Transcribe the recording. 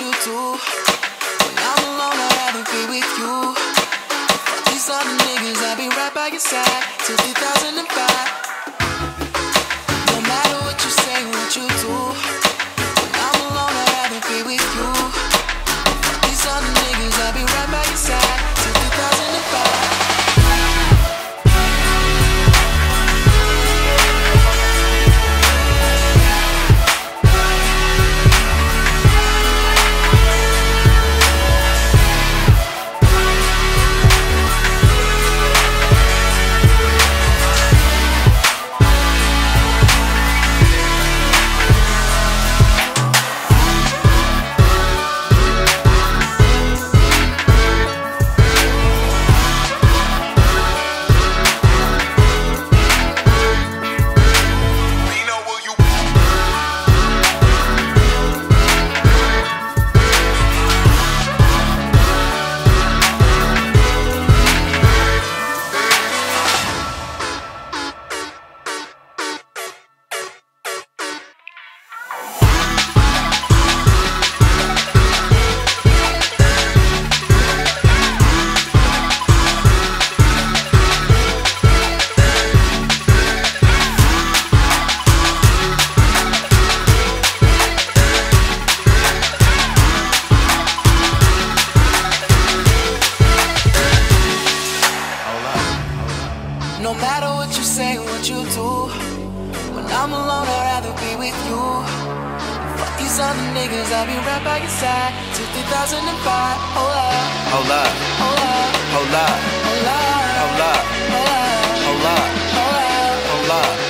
you too. When I'm alone, I'd rather be with you. But these other niggas, I'll be right by your side till 3005. No matter what you say, what you do, when I'm alone, I'd rather be with you. Fuck these other niggas, I'll be right by your side till 3005. Hold up, hold up, hold up, hold up, hold up, hold up, hold up, hold up, hold up, hold up.